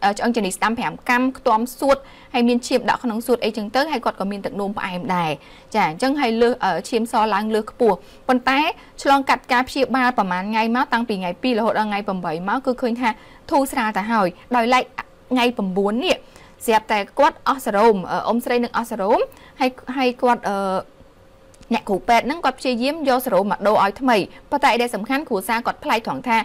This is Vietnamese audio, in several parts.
cho ông chỉ lịch tam phẻm cam toám suốt hay miên chiêm đạo không nóng suốt ấy chừng tới hay quạt có miên tận nôm và em đài trả chân hay lơ ở chiếm so láng lơ bùa còn té cho cắt cá chia ba và màn ngay máu tăng vì ngày pi là hội đang ngày bầm bảy máu cứ khơi ha thu xa trả hỏi đòi lại ngay bầm bốn nè dẹp tại quạt osarom ông xây nước osarom hay hay quạt nhạc cụ pet nâng quạt chơi yếm do sầu mặt đồ ói thầm mày, và tại đây sầm khán của xa quạt play thoảng tha,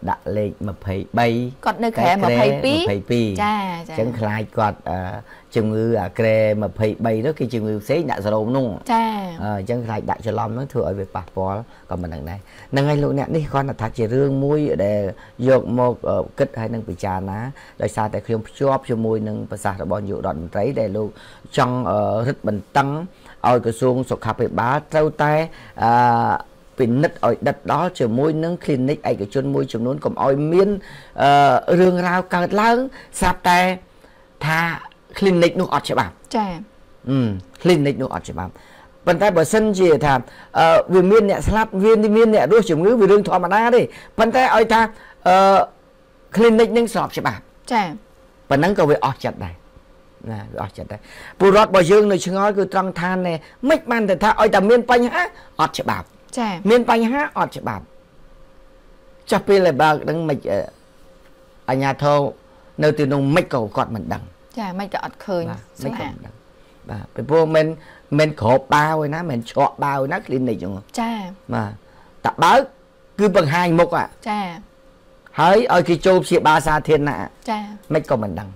đặt lên mà phải bay quạt nơi khẽ mà phải pi chẳng khai quạt chừng ngư kre mà phải bay đó khi chừng ngư xé đã sờm nung chẳng khai đại cho lom nó thừa về bạc bó còn mình đằng này năng ngay lũ nè đi con là thạch chỉ riêng mùi để dọc một kích hay năng bị trà ná đại xa tại khiêm chóp môi nâng và sạc bọn dụ đoạn trái để luôn trong rất bình tăng ôi cửa xuống sọc hạp bá trâu tay bình nứt ở đất đó chờ môi nâng clinic ai cái chôn môi trường nôn còn ôi miên rương rau cao lớn sạp tay tha clinic nó ọt chả bảo clinic nó ọt chả bảo vận tay bởi sân gì thà vì miên nhẹ slap viên đi miên nhẹ đôi trường ngữ vì rương thọ mà đá đi vận tay ôi ta clinic nâng sọp chả bảo và nắng cầu về ọt chặt này, ọt chặt này. Bù rót bò dương này chứ ngói cứ trăng than này, mít man thì tha, ôi ta miên panh há, ọt chặt bạp, miên panh há, ọt chặt bạp. Chắc bây là bà đang mịch ở nhà thâu, nơi từ nông mít cầu gọt mình đằng. Chà, mít gọt khơi, xuống hạng. Bởi vô mình khổ bao rồi ná, mình chọt bao rồi ná, lên này chứ ngói. Chà. Mà, ta bớt, cứ bằng hai mục ạ. Chà. Hỡi ơi khi chụp chị ba xa thiên nạ mấy con mình đăng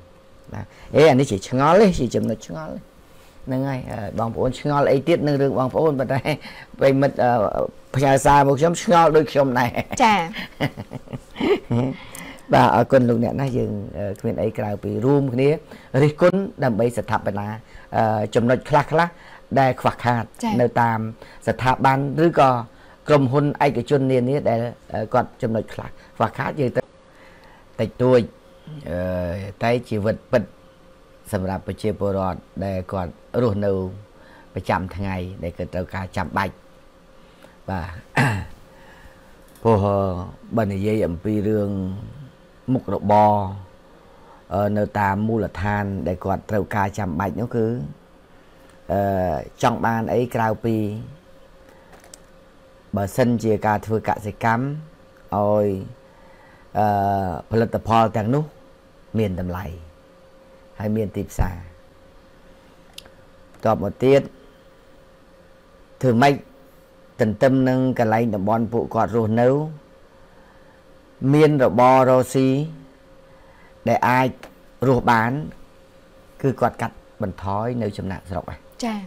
ấy anh ấy chỉ ngó lấy chỉ chấm nó ngó lấy nên ngay bằng vốn ngó lấy tiết nương được bằng vốn bên đây về mật phải xa một chấm ngó đôi chấm này và ở con lục nẹn này dừng quyền ấy cào bị room cái này rồi con đầm bay sập tháp bên là chấm nó khạc khạc đây khạc hạt nơi tam sập tháp ban rưỡi cò cầm hôn ai cái chôn niên này để còn chấm nó khạc và khá chơi tay tôi tay chỉ vật vật sầm rạp chơi bò rọt để còn ruột nâu và chạm thằng ngày để cất đầu cá chạm bạch và phù bần dây ẩm pi đường mục độ bò nâu ta mu là than để còn đầu cá chạm bạch nó cứ trong ban ấy cao pi bờ sân chia cá thưa cả sẽ cắm ôiផលិតផលទាំងនោះមានតម្លៃហើយមានទីផ្សារតបមកទៀតធ្វើម៉េចទន្ទឹមនឹងកន្លែងតំបន់ពួកគាត់រស់នៅមានរបររស់ស៊ីដែលអាចរស់បានគឺគាត់កាត់បន្ថយនៅចំណាក់ស្រុកចា៎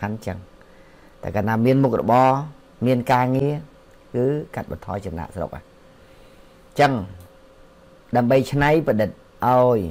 ខាន់ចឹងតែកាលណាមានមុខរបរមានការងារគឺកាត់បន្ថយចំណាក់ស្រុកចឹងដើម្បីឆ្នៃប្រឌិត ôi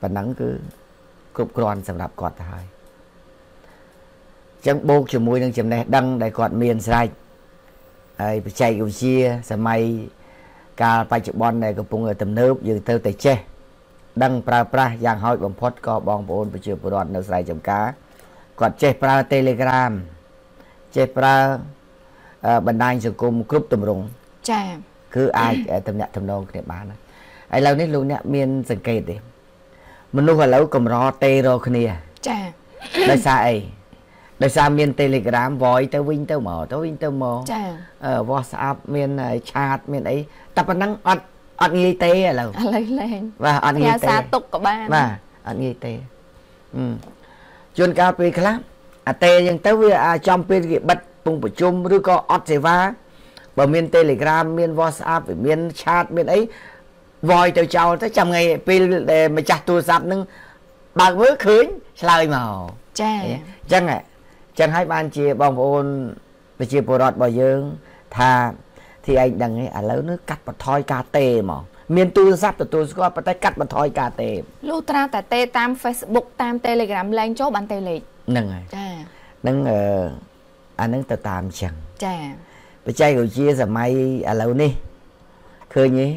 và nắng cứ cụp còn sầm đạp cọt thôi chẳng bốc cho môi năng chấm này đăng đại cọt miền sài ai chạy cùng chia xe máy cả ba chục bon này có bung ở tầm nước dừng tơ tề che đăng pra giang hỏi bằng post co bong bồn và chừa bộ đoàn nước sài chấm cá còn chế pra telegram chế pra bản đăng sử dụng group tầm rung chà cứ ai tầm nhạc tầm nông để bán ai lâu nít luôn nhạc miên dần kề đi mình luôn phải lâu cầm ro tê ro khnia chà đời xa ấy đời xa miên telegram voice tao win tao mò chà whatsapp miên chat miên ấy tập bản đăng ăn nghi tê lâu lấy lên và ăn nghi tê tục của ba và ăn nghi tê chuyên cao pê khá tê nhưng tới với trong pê bật vùng của chung rưu có ọt dây vá bởi miền telegram miền whatsapp miền chat miền ấy vòi tao chào tới trăm ngày pê mà chặt tù sạp nâng bằng mớ khuyến lời màu chẳng ạ chẳng hai bạn chia bóng ôn và chia bộ đọt bỏ dương thà thì anh đằng ấy lâu nó cắt vào thoi cà tê mà miền tu sắp từ tu có bắt tay cắt mà thôi cả tệ lúc ra tại tê tam Facebook tam telegram lên chỗ bạn tê lệ nâng rồi nâng anh nâng từ tam chẳng chà bây giờ của chia giờ mai lâu nè khơi nhé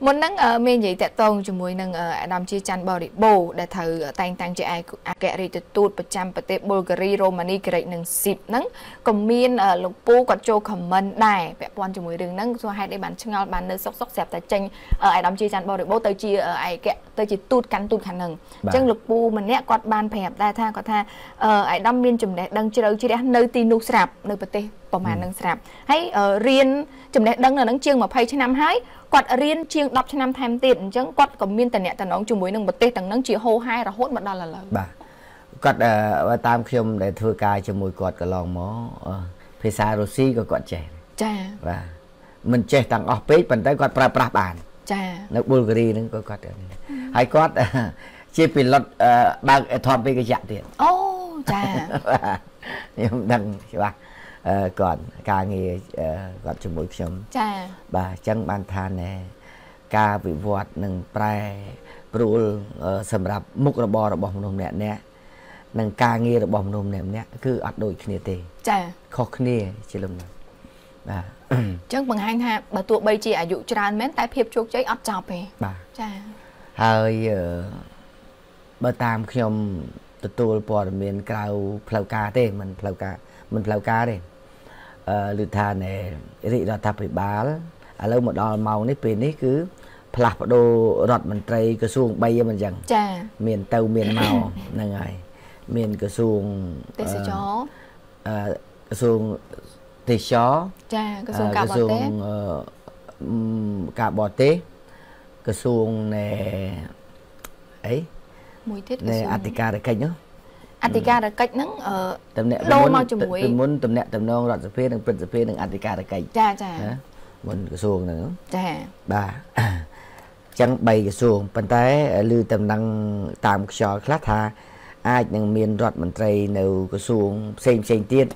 một nắng ở miền gì tẹt tôn cho mùi nắng ở đầm chi chăn bò đi bồ để thử tang cho ai kẻ đi từ tuột bật chăm bật tép Bulgaria Romania kệ nắng xịt nắng còn miền ở lục pú quạt châu comment đài vẽ quan cho mùi đường nắng số hai để bán chưng nhau bán nơi sóc xẹp tại tranh ở ai đầm chi chăn bò đi bồ tới chi ở ai kệ tới chi tuột cắn nắng chân lục pú mình nè quạt bàn phèp đa tha quạt tha ở ai đâm miền chùm đẻ đăng chi đẻ nơi tin nụ sạp nơi bật tép bỏ màn nắng sạp hãy riêng chùm đẻ đăng là nắng chiêng mà phay cho năm hái quạt riêng chiêng đọc cho năm tham tiền chẳng quạt còn miên tần nhẹ tần nóng chung với nâng bật tê tần nâng chỉ hô hai là hốt mà đó là lời bà quạt tam khiêm để thưa cài cho mùi quạt cả lòng mó phía xa rô xí của quạt trẻ chà và mình trẻ tặng ọc bếp bằng tay quạt pra pra bàn chà nó Bulgari nâng có quạt hay quạt chia phí lọt bạc thoát với cái dạng tiền ô chà nhưng đừng bà còn ca nghề còn chụp mũi chấm bà chân bàn than này ca vị vọt nâng prai rùi sầm rạp múc rạp bò rạp bông nôm nẹt nè nâng ca nghề rạp bông nôm nẹt nè cứ ăn đôi khné tê khó khné chỉ lầm bà chân bằng hai ha bà tụi bây chị ở dụ tràn mến tai phep chuộc cháy ăn chọc về bà hơi bà tam khiêm tụt tụi bò miền cầu phèo cá tê mình phèo cá đây lượt thà này rị ra tháp bị bá lâu một đòn màu nếp pin ấy cứ phập đồ rọt mình tây cơ xuồng bay mình rằng miền tàu miền màu này ngày miền cơ xuồng tê chó cơ xuồng cà bò tê cơ xuồng này ấy này Atica để canh nữa Atica đã cách nắng ở đâu mà chụp mũi muốn tầm nẹt tầm nong đoạn phê đằng phần phê đằng Atica đã cách mình cái xuồng nữa bà chẳng bày cái xuồng bàn tay lư tầm năng tạm cho khát tha ai đang miền đoạn mình tây nấu cái xuồng xem tiên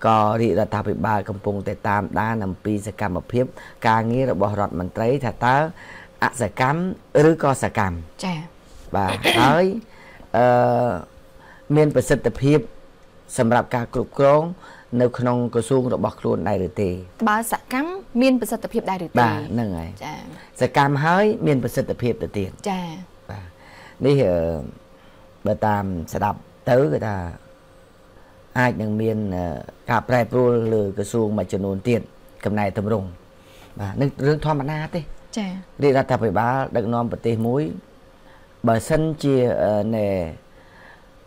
có đi là tháp bị ba cầm pung tại tam đá nằm pi sẽ cầm một phép ca nghĩa là bỏ đoạn mình tây thà tá sẽ cắm rứa co sẽ cầm bà ơi miền bắc sẽ tập hiệp, sầm rạp cả cục cong, nếu không có xuống được bọc luôn đại được tì. Bà sẽ cắm miền bắc sẽ tập hiệp đại được tì. Bà nâng này. Sẽ cam hơi miền bắc sẽ tập hiệp được tiền. Chà. Bây giờ bà tam sẽ đọc tới người ta ai những miền cà phê luôn lười cái xuống mà chôn tiền, cầm này thầm rùng. Bà nâng rương thoa mặt na tê. Chà. Đi ra tập với bà đặng non bật tê muối. Bà sân chia nè.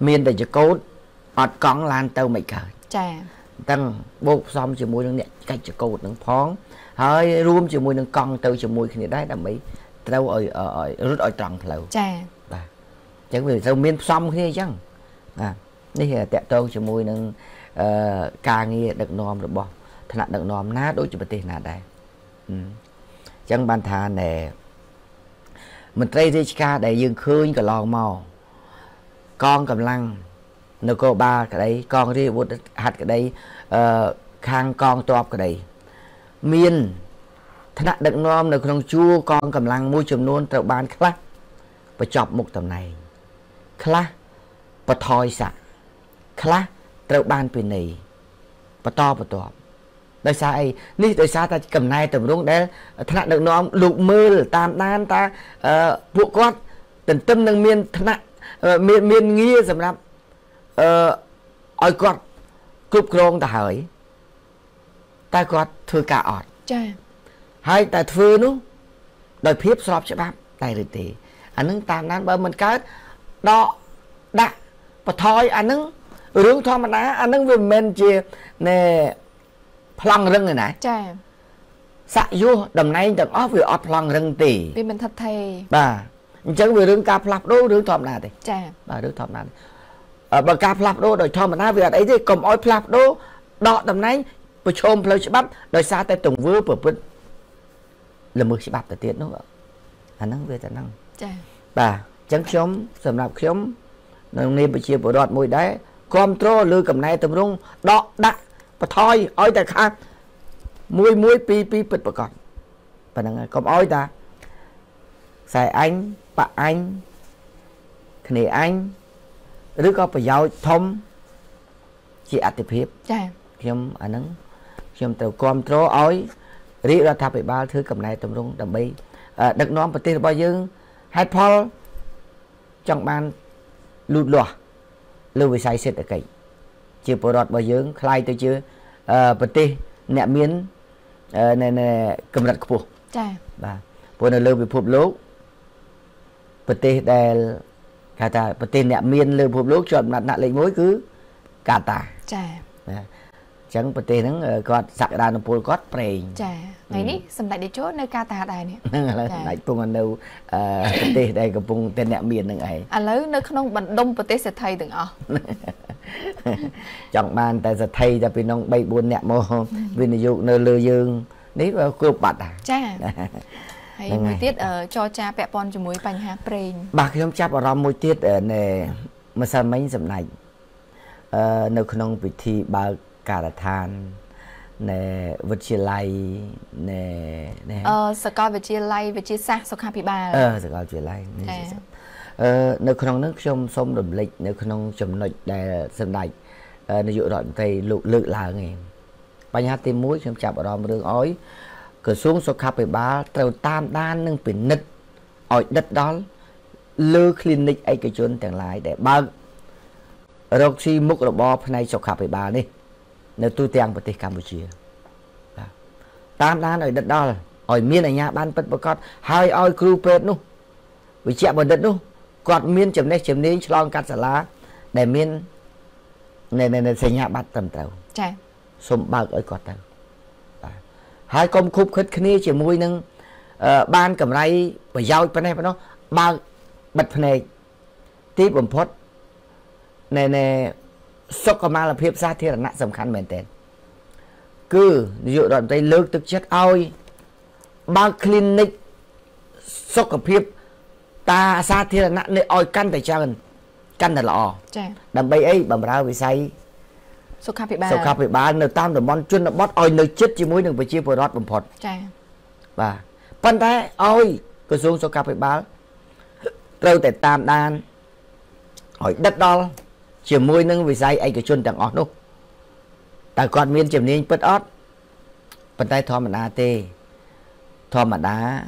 miền để cho cốt, ọt con lan tàu mày cởi. Chà. Tăng bột xong chỉ mùi nâng nhẹ, cách cho cốt nâng phóng. Hơi ruông chỉ mùi nâng con tàu chỉ mùi khi này đấy là mấy tàu ở rút ở tròn lầu. Chà. Chẳng vì sao miền xong khi này chăng. Nên là tẹo tàu chỉ mùi nâng ca nghe đực nòm được bỏ. Thật là đực nòm ná đối cho bà tiền là đây. Chẳng bàn thà nè. Mình trây dây ca đầy dương khơi cả lò màu. Con cầm lăng nó có ba cái đấy con đi bút hạt cái đấy khang con toạp cái đấy miên thân hạt đựng non được con chua con cầm lăng môi trường luôn tàu ban khá và chọc một tầm này khá và thoi sạ khá tàu ban bên này và to đời xa ấy ní đời xa ta cầm này tầm đúng đấy thân hạt đựng non lục mưa tam đan ta bộ con tình tâm nâng miên thân hạt miền nghĩa dầm lắm ôi con cúp rong ta hỏi ta có thưa cả ọt hai ta thưa nó đời phép sọp cho bác tài rồi tỉ anh nâng tạm nán bờ mình cát đó đã và thôi anh nâng rướng thoa mà ná anh nâng về mình chìa nè plong rừng rồi nè xạ vô đầm nay đầm óp về ọt plong rừng tỉ vì mình thật thầy bà chẳng vì đường cà phạp đô đường thòm là thế, bà đường thòm là, bà cà phạp đô đời thòm mà na việc ấy thì cầm oi phạp đô đọ tầm này, bờ chôm phơi sẽ bắp đời xa tay tổng vứa bờ bứt, là mực sẽ bắp từ tiền nó, anh năng về anh năng, bà chẳng chôm, sầm lạp chôm, nên bờ chia bờ đọt môi đấy, control lư cầm này tầm rung đọ đắt, bờ thoi oi ta khác, muối muối pi pi bứt bờ cọt, bà năng cầm oi ta, xài anh bà anh cái này anh đứa có phải giao thông chị ắt tiếp hiệp khi em anh nắng khi em tàu control ói rỉ ra tháp bị ba thứ cầm này tầm rung đầm bi đặc nón bật tiền bao dương hai pol trong ban lụt lòa lưu về sai xịt ở cạnh chưa bỏ đọt bao dương khai tôi chưa bật tiền nẹt miến này này cầm đặt cục và vừa là lưu về phục lố bất tê đè cả ta bất tê nẹt miên lên phụp lốp chọn mặt nạ lấy mối cứ cả ta chẳng bất tê nắng còn sạc đàn nó pol cót prey ngày ní sầm lại để chốt nơi cả ta đài nè lại cùng anh đâu bất tê đây gặp cùng tên nẹt miên nương ấy lấy nơi không bằng đông bất tê sẽ thay từng ọ chẳng bàn ta sẽ thay ra bên ông bay buôn nẹt mồ bên dụ nơi lừa dương đấy là cướp bạt à hay mối tiết cho cha bẹ pon cho mối bánh há prênh bà khi ông cha bảo rong mối tiết nè mà sao mấy dầm này nếu không bị thi bà cả là than nè vật chia lay nè sờ coi vật chia lay vật chia xa sờ khai bị bà sờ coi chia lay nếu không nước trong sông đầm lịch nếu không chấm nịch để dầm này nếu dụ đoạn tây lụ lự là nghề bánh há tim muối khi ông cha bảo rong đường ói cửa xuống số khắp về ba tàu tam đan nâng biển nứt ở đất đó lư clinic ấy cái chốn tiền lại để ba rốc xi múc rồi bo hôm nay số khắp về ba đi nếu tôi tiền bật tịch Campuchia tam đan ở đất đó ở miền này nhà ban bật bật cọt hai oi crew pet nu với chẹt bật đất nu cọt miền chấm nấy long cắt xả lá để miền này xây nhà bắt tầm tàu xôm ba ở cọt tàu hai công khúc khít khné chỉ môi nâng ban cầm ray và dao bên này nó ba bật này tiếp bấm phốt nè sốc có mang là phép sát thì là nặng tầm khăn mềm tên cứ dựa đoạn tay lướt tức chết ôi bao clinic sốc có phép ta sát thì là nặng nơi ôi căn tại chân căn là lọ đầm bay ấy bầm ra vì say sốc khắp bị ba nửa tam nửa món chuyên là bót ôi nơi chết chỉ mối đừng phải chia vừa rót bầm phật và phân thế ôi cứ xuống sốc khắp bị ba đâu tại tam đan hỏi đất đó chiều môi nâng vì sai anh cái chôn tặng ót lúc tại con miên chiều nên bớt ót bàn tay thò mà đá tê thò mà đá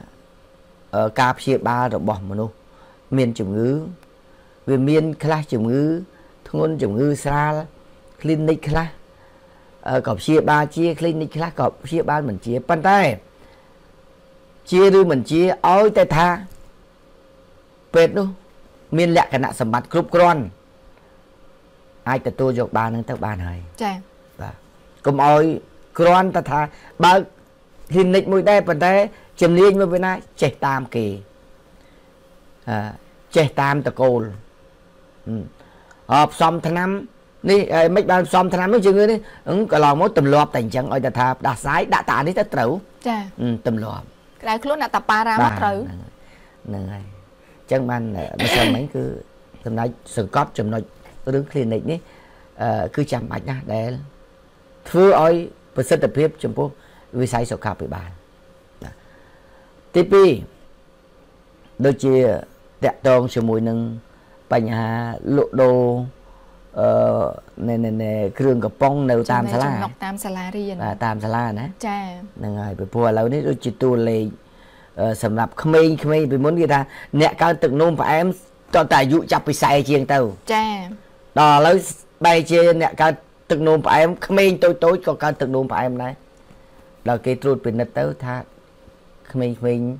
ở cáp chia ba rồi bỏ mà nô miên chiều ngứ về miên khla chiều ngứ thôn chiều ngứ xa clinic khla cọp chia ba chia clinic khla cọp chia ba mình chia bàn tay chia đưa mình chia ôi tay tha bệt luôn miên lẹ cái nạn sầm mặt cướp con ai từ tôi dục ba nâng tới ba này cùng ôi con ta thà ba hình lịch mũi đây phần thế chìm liên với bên này trẻ tam kỳ trẻ tam ta cô họp xong tháng năm đi mấy bạn xong tháng năm mới chưa ngươi đi ứng cả lò mốt tùm lọp thành chẳng ôi ta thà đã sái đã tả đi tới trấu tùm lọp cái lúc đã tập ba ra mất trấu này chẳng bàn bây giờ mấy cứ tầm này sừng cóp chùm nói rừng clinic này cứ chạm bạch nha để thưa ơi và sân tập hiếp chùm phố vì sai sổ khắp với bạn tiếp đi đôi chia tẹt tông sửa mùi nâng bánh hà lộ đồ nè cường cặp bông nâu tam xá la tam xá la nè nâng rồi bởi phùa lâu này đôi chia tu lê sầm lập không mê vì muốn người ta nẹ cao tự nôm và em toàn tài dụ chập bị sai chiên tàu đó lấy bay trên nè cao từng nôm phải em không mình tối còn cao từng nôm phải em này là cái trôi bên đất tới tha mình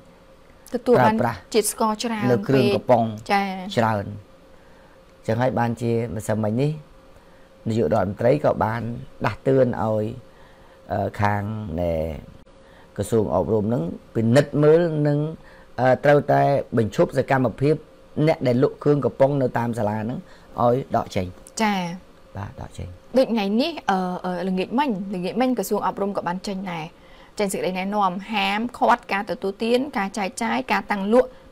tự tuột ban chít score cho ra lực lượng của bóng tràn chẳng hay ban chia mà xem mình đi dự đoán thấy cậu ban đặt tươn ôi khang nè cơ xuồng ốp rôm nắng bên đất mới nắng trâu tay bình chúc ra cam hợp hiếp nè để lục cương của bóng nó tam xà là nắng ôi đọ chỉnh và đọ chỉnh định ngày ní ở lực nghị mạnh cái xuống áp rung của ban chỉnh này chỉnh sự đấy này nòm hám khoát cá từ tu tiến cá trái cá tăng lụa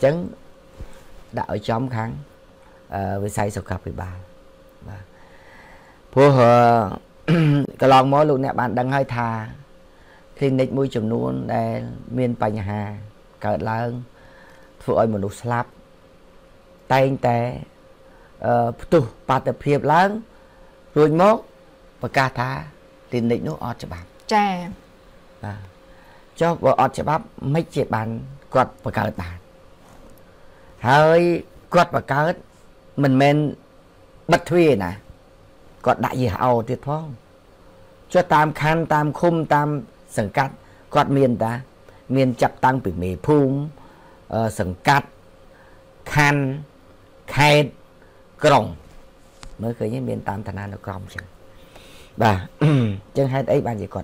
chấn đã ở trong khẳng với say sọc cặp về bà phù hợp cái lon mối luôn nè bạn đang hơi thà clinic môi chìm luôn để miền Bà Hà cởi lăng phụ ơi một nụ slap tay tay tụ ba tập hiệp láng rồi mốt và ca tha tiền định nó ọt cho bạn cho vợ ọt cho bắp mấy chị bạn quật và cỡ bạn hơi quật và cỡ mình men bật thuê nè còn đại gì hào tuyệt phong cho tam khan tam khum tam sừng cắt còn miền ta miền chập tăng bị mì phum sừng cắt khan khay còng mới khởi những miền tam thành an nó còng chừng bà chẳng hay đấy bạn gì còn